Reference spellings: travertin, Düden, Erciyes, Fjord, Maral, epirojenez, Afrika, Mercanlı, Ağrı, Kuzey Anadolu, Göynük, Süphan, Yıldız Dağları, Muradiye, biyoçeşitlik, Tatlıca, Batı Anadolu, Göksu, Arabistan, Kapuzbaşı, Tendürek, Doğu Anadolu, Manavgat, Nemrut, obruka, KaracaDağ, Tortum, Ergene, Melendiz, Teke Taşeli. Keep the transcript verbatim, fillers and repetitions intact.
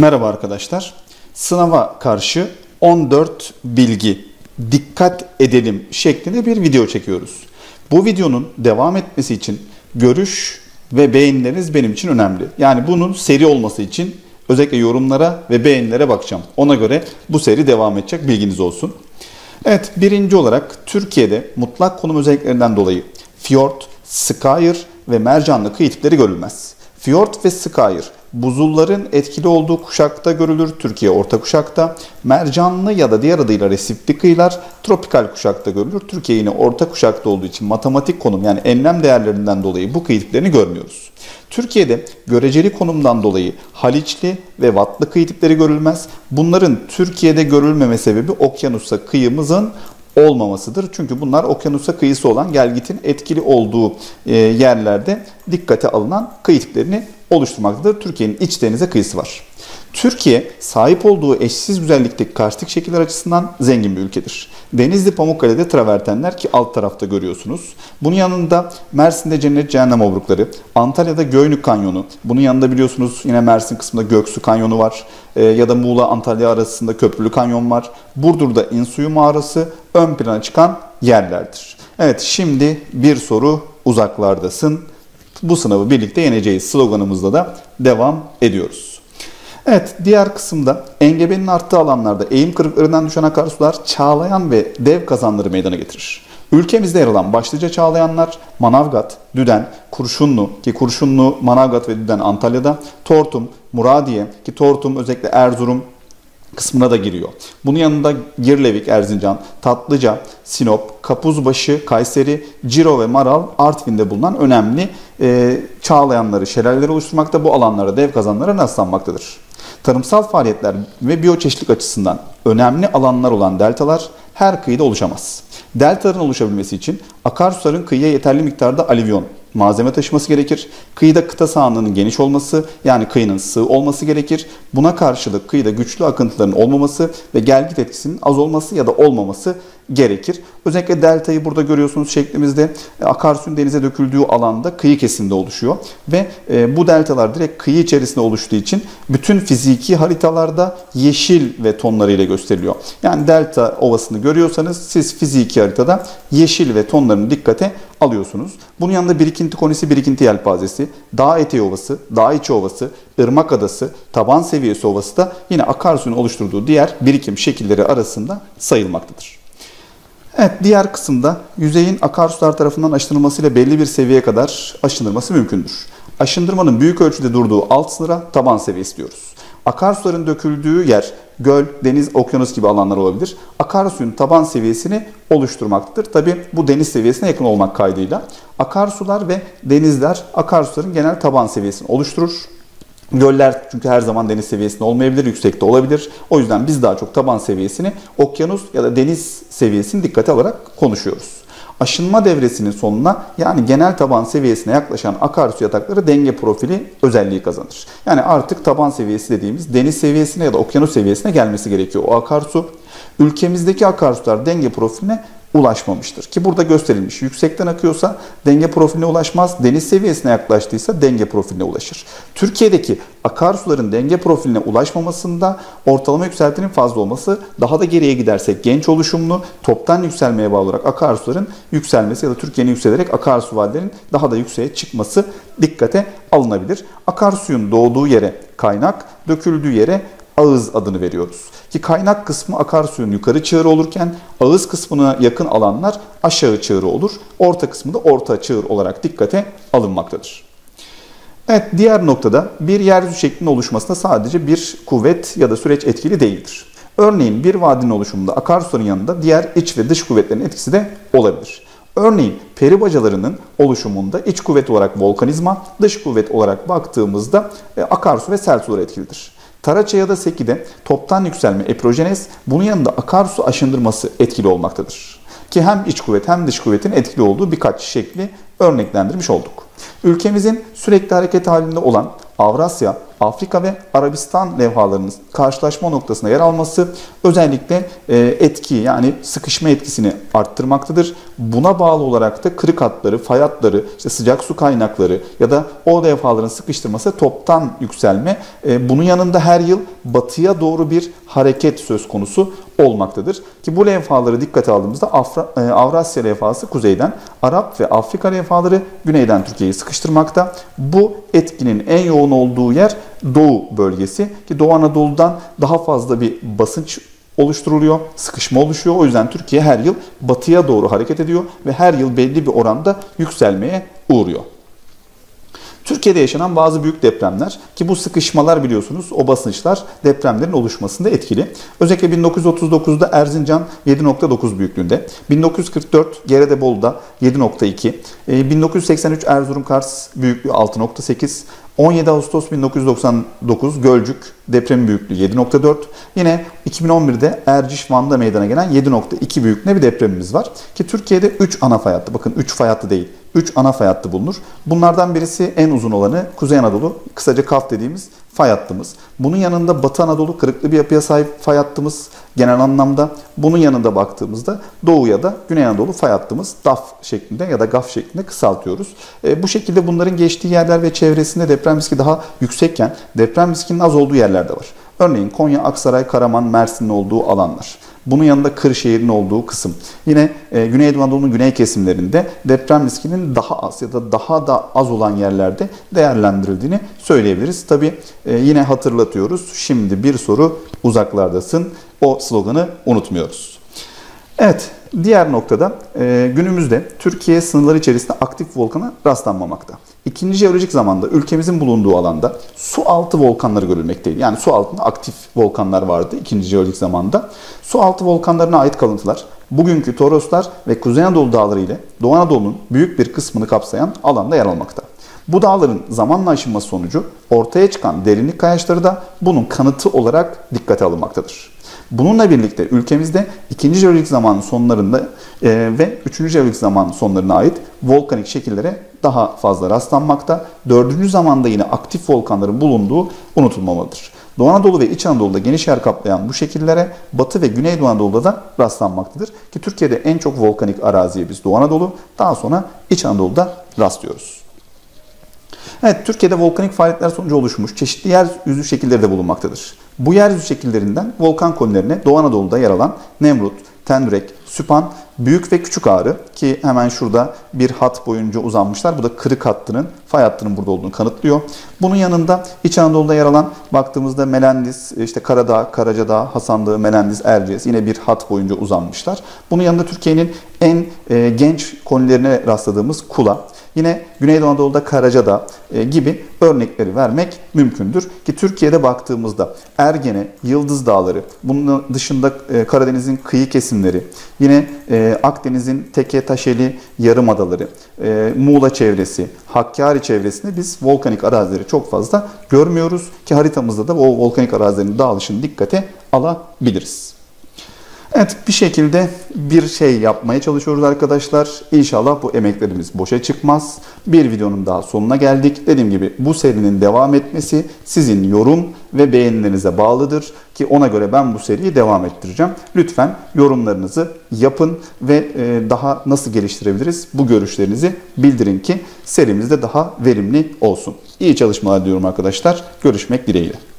Merhaba arkadaşlar. Sınava karşı on dört bilgi dikkat edelim şeklinde bir video çekiyoruz. Bu videonun devam etmesi için görüş ve beğenileriniz benim için önemli. Yani bunun seri olması için özellikle yorumlara ve beğenilere bakacağım. Ona göre bu seri devam edecek, bilginiz olsun. Evet, birinci olarak Türkiye'de mutlak konum özelliklerinden dolayı Fjord, Skyr ve Mercanlı kıyı tipleri görülmez. Fjord ve Skyr buzulların etkili olduğu kuşakta görülür. Türkiye orta kuşakta. Mercanlı ya da diğer adıyla resifli kıyılar tropikal kuşakta görülür. Türkiye yine orta kuşakta olduğu için matematik konum, yani enlem değerlerinden dolayı bu kıyı tiplerini görmüyoruz. Türkiye'de göreceli konumdan dolayı haliçli ve vatlı kıyı tipleri görülmez. Bunların Türkiye'de görülmeme sebebi okyanusa kıyımızın olmamasıdır. Çünkü bunlar okyanusa kıyısı olan gelgitin etkili olduğu yerlerde dikkate alınan kıyı tiplerini oluşturmaktadır. Türkiye'nin iç denize kıyısı var. Türkiye sahip olduğu eşsiz güzellikteki karstik şekiller açısından zengin bir ülkedir. Denizli, Pamukkale'de travertenler, ki alt tarafta görüyorsunuz. Bunun yanında Mersin'de Cennet Cehennem obrukları, Antalya'da Göynük kanyonu. Bunun yanında biliyorsunuz yine Mersin kısmında Göksu kanyonu var. E, ya da Muğla Antalya arasında Köprülü kanyon var. Burdur'da İnsuyu mağarası ön plana çıkan yerlerdir. Evet, şimdi bir soru uzaklardasın. Bu sınavı birlikte yeneceğiz sloganımızla da devam ediyoruz. Evet, diğer kısımda engebenin arttığı alanlarda eğim kırıklarından düşen akarsular çağlayan ve dev kazanları meydana getirir. Ülkemizde yer alan başlıca çağlayanlar Manavgat, Düden, Kurşunlu, ki Kurşunlu, Manavgat ve Düden Antalya'da, Tortum, Muradiye, ki Tortum özellikle Erzurum kısmına da giriyor. Bunun yanında Girlevik, Erzincan, Tatlıca, Sinop, Kapuzbaşı, Kayseri, Ciro ve Maral Artvin'de bulunan önemli e, çağlayanları, şelaleleri oluşturmakta, bu alanlara dev kazanlara rastlanmaktadır. Tarımsal faaliyetler ve biyoçeşitlik açısından önemli alanlar olan deltalar her kıyıda oluşamaz. Deltaların oluşabilmesi için akarsuların kıyıya yeterli miktarda alivyon, malzeme taşıması gerekir. Kıyıda kıta sahanlığının geniş olması, yani kıyının sığ olması gerekir. Buna karşılık kıyıda güçlü akıntıların olmaması ve gelgit etkisinin az olması ya da olmaması gerekir. Özellikle deltayı burada görüyorsunuz şeklimizde. Akarsun denize döküldüğü alanda kıyı kesiminde oluşuyor. Ve bu deltalar direkt kıyı içerisinde oluştuğu için bütün fiziki haritalarda yeşil ve tonlarıyla gösteriliyor. Yani delta ovasını görüyorsanız siz fiziki haritada yeşil ve tonlarını dikkate alıyorsunuz. Bunun yanında birikinti konisi, birikinti yelpazesi, dağ eteği ovası, dağ içi ovası, ırmak adası, taban seviyesi ovası da yine akarsunun oluşturduğu diğer birikim şekilleri arasında sayılmaktadır. Evet, diğer kısımda yüzeyin akarsular tarafından aşındırılmasıyla belli bir seviyeye kadar aşındırması mümkündür. Aşındırmanın büyük ölçüde durduğu alt sınıra taban seviyesi diyoruz. Akarsuların döküldüğü yer göl, deniz, okyanus gibi alanlar olabilir. Akarsuyun taban seviyesini oluşturmaktadır. Tabi bu deniz seviyesine yakın olmak kaydıyla. Akarsular ve denizler akarsuların genel taban seviyesini oluşturur. Göller çünkü her zaman deniz seviyesinde olmayabilir, yüksekte olabilir. O yüzden biz daha çok taban seviyesini, okyanus ya da deniz seviyesini dikkate alarak konuşuyoruz. Aşınma devresinin sonuna, yani genel taban seviyesine yaklaşan akarsu yatakları denge profili özelliği kazanır. Yani artık taban seviyesi dediğimiz deniz seviyesine ya da okyanus seviyesine gelmesi gerekiyor o akarsu. Ülkemizdeki akarsular denge profiline ulaşmamıştır. Ki burada gösterilmiş. Yüksekten akıyorsa denge profiline ulaşmaz. Deniz seviyesine yaklaştıysa denge profiline ulaşır. Türkiye'deki akarsuların denge profiline ulaşmamasında ortalama yükseltinin fazla olması, daha da geriye gidersek genç oluşumlu, toptan yükselmeye bağlı olarak akarsuların yükselmesi ya da Türkiye'nin yükselerek akarsu vadilerinin daha da yükseğe çıkması dikkate alınabilir. Akarsuyun doğduğu yere kaynak, döküldüğü yere ağız adını veriyoruz. Ki kaynak kısmı akarsuyun yukarı çığırı olurken ağız kısmına yakın alanlar aşağı çığırı olur. Orta kısmı da orta çığır olarak dikkate alınmaktadır. Evet, diğer noktada bir yeryüzü şeklinin oluşmasına sadece bir kuvvet ya da süreç etkili değildir. Örneğin bir vadinin oluşumunda akarsuların yanında diğer iç ve dış kuvvetlerin etkisi de olabilir. Örneğin peri bacalarının oluşumunda iç kuvvet olarak volkanizma, dış kuvvet olarak baktığımızda e, akarsu ve sel suları etkilidir. Taraça ya da sekide toptan yükselme, epirojenez, bunun yanında akarsu aşındırması etkili olmaktadır. Ki hem iç kuvvet hem dış kuvvetin etkili olduğu birkaç şekli örneklendirmiş olduk. Ülkemizin sürekli hareket halinde olan Avrasya, Afrika ve Arabistan levhalarının karşılaşma noktasında yer alması özellikle etki yani sıkışma etkisini arttırmaktadır. Buna bağlı olarak da kırık hatları, fay hatları, işte sıcak su kaynakları ya da o levhaların sıkıştırması toptan yükselme. Bunun yanında her yıl batıya doğru bir hareket söz konusu olmaktadır. Ki bu levhaları dikkate aldığımızda Afra, Avrasya levhası kuzeyden, Arap ve Afrika levhaları güneyden Türkiye'yi sıkıştırmakta. Bu etkinin en yoğun olduğu yer Doğu bölgesi ki Doğu Anadolu'dan daha fazla bir basınç oluşturuluyor, sıkışma oluşuyor. O yüzden Türkiye her yıl batıya doğru hareket ediyor ve her yıl belli bir oranda yükselmeye uğruyor. Türkiye'de yaşanan bazı büyük depremler ki bu sıkışmalar biliyorsunuz o basınçlar depremlerin oluşmasında etkili. Özellikle bin dokuz yüz otuz dokuz'da Erzincan yedi nokta dokuz büyüklüğünde, bin dokuz yüz kırk dört Geredebolu'da yedi nokta iki, bin dokuz yüz seksen üç Erzurum Kars büyüklüğü altı nokta sekiz, on yedi Ağustos bin dokuz yüz doksan dokuz Gölcük deprem büyüklüğü yedi nokta dört. Yine iki bin on bir'de Erciş Van'da meydana gelen yedi nokta iki büyüklüğünde bir depremimiz var. Ki Türkiye'de üç ana fay hattı, bakın üç fay hattı değil, üç ana fay hattı bulunur. Bunlardan birisi en uzun olanı Kuzey Anadolu, kısaca K A F dediğimiz fay hattımız. Bunun yanında Batı Anadolu kırıklı bir yapıya sahip fay hattımız genel anlamda. Bunun yanında baktığımızda Doğu'ya da Güney Anadolu fay hattımız D A F şeklinde ya da G A F şeklinde kısaltıyoruz. E, bu şekilde bunların geçtiği yerler ve çevresinde deprem riski daha yüksekken deprem riskinin az olduğu yerler de var. Örneğin Konya, Aksaray, Karaman, Mersin'in olduğu alanlar. Bunun yanında Kırşehir'in olduğu kısım. Yine e, Güneydoğu Anadolu'nun güney kesimlerinde deprem riskinin daha az ya da daha da az olan yerlerde değerlendirildiğini söyleyebiliriz. Tabii e, yine hatırlatıyoruz. Şimdi bir soru uzaklardasın. O sloganı unutmuyoruz. Evet, diğer noktada e, günümüzde Türkiye sınırları içerisinde aktif volkana rastlanmamakta. İkinci jeolojik zamanda ülkemizin bulunduğu alanda su altı volkanları görülmekteydi. Yani su altında aktif volkanlar vardı ikinci jeolojik zamanda. Su altı volkanlarına ait kalıntılar bugünkü Toroslar ve Kuzey Anadolu dağları ile Doğu Anadolu'nun büyük bir kısmını kapsayan alanda yer almakta. Bu dağların zamanla aşınması sonucu ortaya çıkan derinlik kayaçları da bunun kanıtı olarak dikkate alınmaktadır. Bununla birlikte ülkemizde ikinci jeolojik zamanın sonlarında e, ve üçüncü jeolojik zamanın sonlarına ait volkanik şekillere daha fazla rastlanmakta. dördüncü zamanda yine aktif volkanların bulunduğu unutulmamalıdır. Doğu Anadolu ve İç Anadolu'da geniş yer kaplayan bu şekillere Batı ve Güneydoğu Anadolu'da da rastlanmaktadır. Ki Türkiye'de en çok volkanik araziye biz Doğu Anadolu, daha sonra İç Anadolu'da rastlıyoruz. Evet, Türkiye'de volkanik faaliyetler sonucu oluşmuş çeşitli yeryüzü şekilleri de bulunmaktadır. Bu yeryüzü şekillerinden volkan konilerine Doğu Anadolu'da yer alan Nemrut, Tendürek, Süphan, Büyük ve Küçük Ağrı ki hemen şurada bir hat boyunca uzanmışlar. Bu da kırık hattının, fay hattının burada olduğunu kanıtlıyor. Bunun yanında İç Anadolu'da yer alan baktığımızda Melendiz, işte KaracaDağ, KaracaDağ, Hasanlı, Melendiz, Erciyes yine bir hat boyunca uzanmışlar. Bunun yanında Türkiye'nin en e, genç konilerine rastladığımız Kula, yine Güneydoğu Anadolu'da KaracaDağ gibi örnekleri vermek mümkündür. Ki Türkiye'de baktığımızda Ergene, Yıldız Dağları, bunun dışında Karadeniz'in kıyı kesimleri, yine Akdeniz'in teke taşeli yarımadaları, Muğla çevresi, Hakkari çevresinde biz volkanik arazileri çok fazla görmüyoruz. Ki haritamızda da o volkanik arazilerin dağılışını dikkate alabiliriz. Evet, bir şekilde bir şey yapmaya çalışıyoruz arkadaşlar. İnşallah bu emeklerimiz boşa çıkmaz. Bir videonun daha sonuna geldik. Dediğim gibi bu serinin devam etmesi sizin yorum ve beğenilerinize bağlıdır. Ki ona göre ben bu seriyi devam ettireceğim. Lütfen yorumlarınızı yapın ve daha nasıl geliştirebiliriz bu görüşlerinizi bildirin ki serimiz de daha verimli olsun. İyi çalışmalar diliyorum arkadaşlar. Görüşmek dileğiyle.